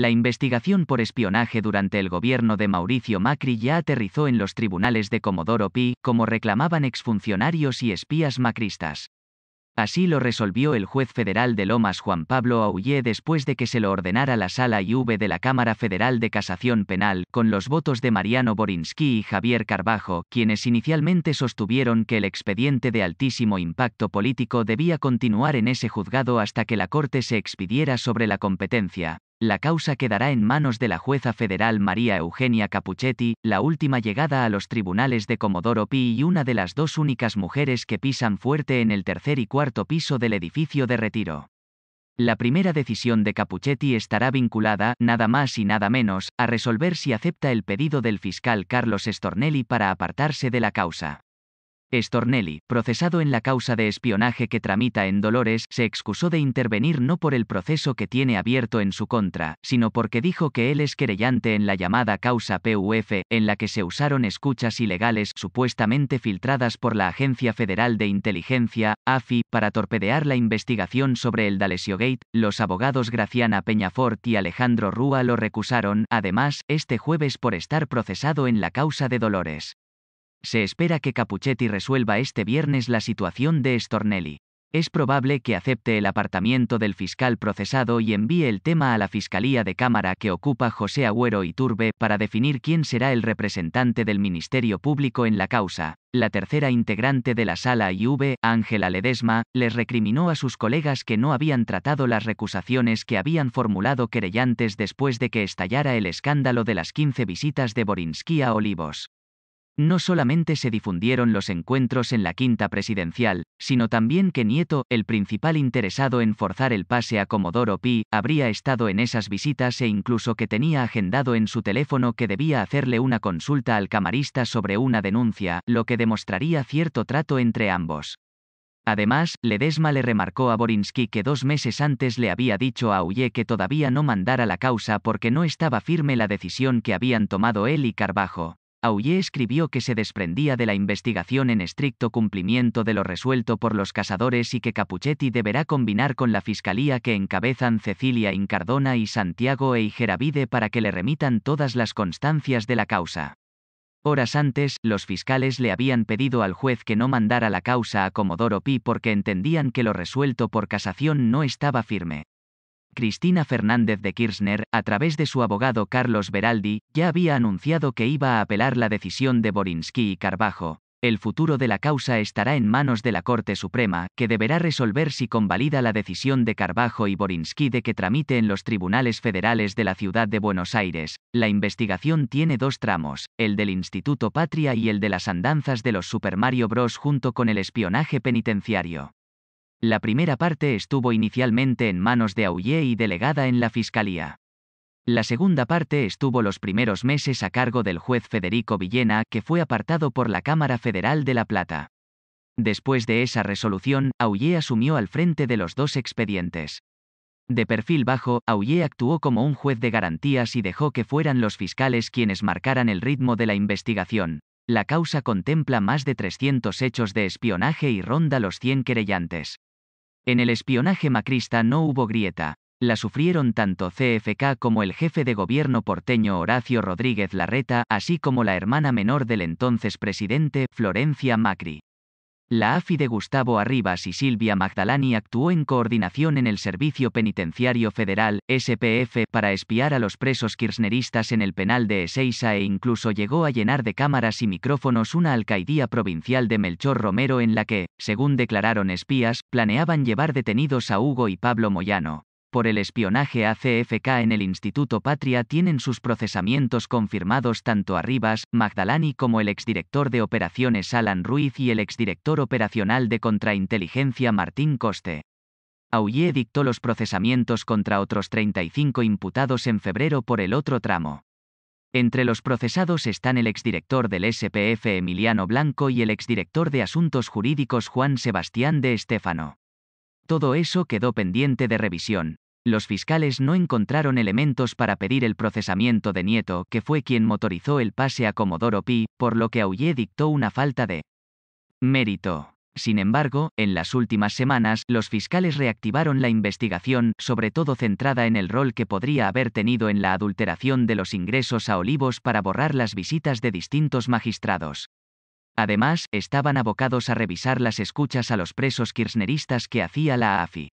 La investigación por espionaje durante el gobierno de Mauricio Macri ya aterrizó en los tribunales de Comodoro Py, como reclamaban exfuncionarios y espías macristas. Así lo resolvió el juez federal de Lomas Juan Pablo Augé después de que se lo ordenara la Sala IV de la Cámara Federal de Casación Penal, con los votos de Mariano Borinsky y Javier Carbajo, quienes inicialmente sostuvieron que el expediente de altísimo impacto político debía continuar en ese juzgado hasta que la Corte se expidiera sobre la competencia. La causa quedará en manos de la jueza federal María Eugenia Capuchetti, la última llegada a los tribunales de Comodoro Py y una de las dos únicas mujeres que pisan fuerte en el tercer y cuarto piso del edificio de Retiro. La primera decisión de Capuchetti estará vinculada, nada más y nada menos, a resolver si acepta el pedido del fiscal Carlos Stornelli para apartarse de la causa. Stornelli, procesado en la causa de espionaje que tramita en Dolores, se excusó de intervenir no por el proceso que tiene abierto en su contra, sino porque dijo que él es querellante en la llamada causa PUF, en la que se usaron escuchas ilegales supuestamente filtradas por la Agencia Federal de Inteligencia, AFI, para torpedear la investigación sobre el Dalesio Gate. Los abogados Graciana Peñafort y Alejandro Rúa lo recusaron, además, este jueves por estar procesado en la causa de Dolores. Se espera que Capuchetti resuelva este viernes la situación de Stornelli. Es probable que acepte el apartamiento del fiscal procesado y envíe el tema a la Fiscalía de Cámara que ocupa José Agüero y Turbe para definir quién será el representante del Ministerio Público en la causa. La tercera integrante de la Sala IV, Ángela Ledesma, les recriminó a sus colegas que no habían tratado las recusaciones que habían formulado querellantes después de que estallara el escándalo de las 15 visitas de Borinsky a Olivos. No solamente se difundieron los encuentros en la quinta presidencial, sino también que Nieto, el principal interesado en forzar el pase a Comodoro Py, habría estado en esas visitas e incluso que tenía agendado en su teléfono que debía hacerle una consulta al camarista sobre una denuncia, lo que demostraría cierto trato entre ambos. Además, Ledesma le remarcó a Borinsky que 2 meses antes le había dicho a Augé que todavía no mandara la causa porque no estaba firme la decisión que habían tomado él y Carbajo. Augé escribió que se desprendía de la investigación en estricto cumplimiento de lo resuelto por los cazadores y que Capuchetti deberá combinar con la fiscalía que encabezan Cecilia Incardona y Santiago Eijeravide para que le remitan todas las constancias de la causa. Horas antes, los fiscales le habían pedido al juez que no mandara la causa a Comodoro Py porque entendían que lo resuelto por casación no estaba firme. Cristina Fernández de Kirchner, a través de su abogado Carlos Beraldi, ya había anunciado que iba a apelar la decisión de Borinsky y Carbajo. El futuro de la causa estará en manos de la Corte Suprema, que deberá resolver si convalida la decisión de Carbajo y Borinsky de que tramite en los tribunales federales de la ciudad de Buenos Aires. La investigación tiene 2 tramos, el del Instituto Patria y el de las andanzas de los Super Mario Bros. Junto con el espionaje penitenciario. La primera parte estuvo inicialmente en manos de Augé y delegada en la Fiscalía. La segunda parte estuvo los primeros meses a cargo del juez Federico Villena, que fue apartado por la Cámara Federal de La Plata. Después de esa resolución, Augé asumió al frente de los 2 expedientes. De perfil bajo, Augé actuó como un juez de garantías y dejó que fueran los fiscales quienes marcaran el ritmo de la investigación. La causa contempla más de 300 hechos de espionaje y ronda los 100 querellantes. En el espionaje macrista no hubo grieta. La sufrieron tanto CFK como el jefe de gobierno porteño Horacio Rodríguez Larreta, así como la hermana menor del entonces presidente, Florencia Macri. La AFI de Gustavo Arribas y Silvia Majdalani actuó en coordinación en el Servicio Penitenciario Federal, SPF, para espiar a los presos kirchneristas en el penal de Ezeiza e incluso llegó a llenar de cámaras y micrófonos una alcaidía provincial de Melchor Romero en la que, según declararon espías, planeaban llevar detenidos a Hugo y Pablo Moyano. Por el espionaje a CFK en el Instituto Patria tienen sus procesamientos confirmados tanto Arribas, Majdalani como el exdirector de operaciones Alan Ruiz y el exdirector operacional de contrainteligencia Martín Coste. Augé dictó los procesamientos contra otros 35 imputados en febrero por el otro tramo. Entre los procesados están el exdirector del SPF Emiliano Blanco y el exdirector de Asuntos Jurídicos Juan Sebastián de Estéfano. Todo eso quedó pendiente de revisión. Los fiscales no encontraron elementos para pedir el procesamiento de Nieto, que fue quien motorizó el pase a Comodoro Py, por lo que Augé dictó una falta de mérito. Sin embargo, en las últimas semanas, los fiscales reactivaron la investigación, sobre todo centrada en el rol que podría haber tenido en la adulteración de los ingresos a Olivos para borrar las visitas de distintos magistrados. Además, estaban abocados a revisar las escuchas a los presos kirchneristas que hacía la AFI.